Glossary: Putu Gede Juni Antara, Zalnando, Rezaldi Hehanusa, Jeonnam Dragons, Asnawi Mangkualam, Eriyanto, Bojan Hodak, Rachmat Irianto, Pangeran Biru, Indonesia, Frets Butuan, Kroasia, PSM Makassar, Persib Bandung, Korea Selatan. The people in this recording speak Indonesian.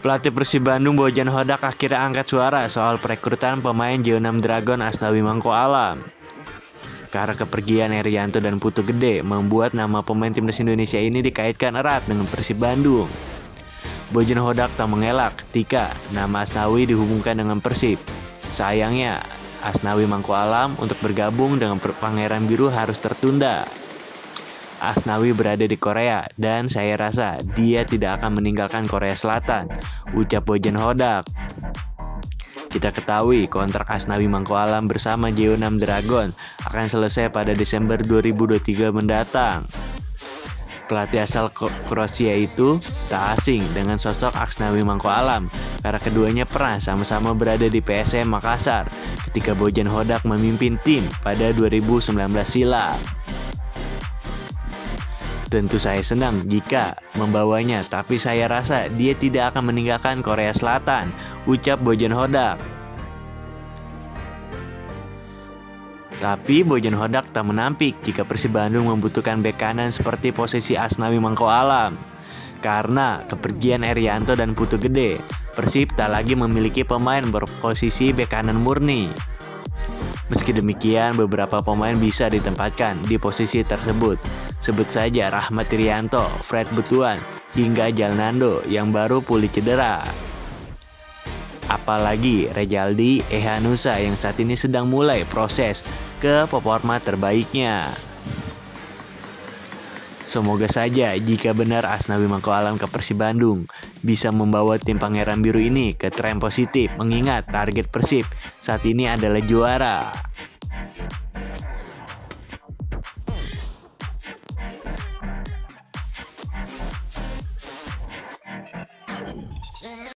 Pelatih Persib Bandung Bojan Hodak akhirnya angkat suara soal perekrutan pemain Jeonnam Dragons Asnawi Mangkualam. Karena kepergian Eriyanto dan Putu Gede membuat nama pemain timnas Indonesia ini dikaitkan erat dengan Persib Bandung. Bojan Hodak tak mengelak ketika nama Asnawi dihubungkan dengan Persib. Sayangnya, Asnawi Mangkualam untuk bergabung dengan Pangeran Biru harus tertunda. Asnawi berada di Korea dan saya rasa dia tidak akan meninggalkan Korea Selatan, ucap Bojan Hodak. Kita ketahui kontrak Asnawi Mangkualam bersama Jeonnam Dragons akan selesai pada Desember 2023 mendatang. Pelatih asal Kroasia itu tak asing dengan sosok Asnawi Mangkualam karena keduanya pernah sama-sama berada di PSM Makassar ketika Bojan Hodak memimpin tim pada 2019 silam. Tentu saya senang jika membawanya, tapi saya rasa dia tidak akan meninggalkan Korea Selatan, ucap Bojan Hodak. Tapi Bojan Hodak tak menampik jika Persib Bandung membutuhkan bek kanan seperti posisi Asnawi Mangkualam. Karena kepergian Eriyanto dan Putu Gede, Persib tak lagi memiliki pemain berposisi bek kanan murni. Meski demikian, beberapa pemain bisa ditempatkan di posisi tersebut. Sebut saja Rachmat Irianto, Frets Butuan, hingga Zalnando yang baru pulih cedera. Apalagi Rezaldi Hehanusa yang saat ini sedang mulai proses ke performa terbaiknya. Semoga saja jika benar Asnawi Mangkualam ke Persib Bandung bisa membawa tim Pangeran Biru ini ke tren positif, mengingat target Persib saat ini adalah juara.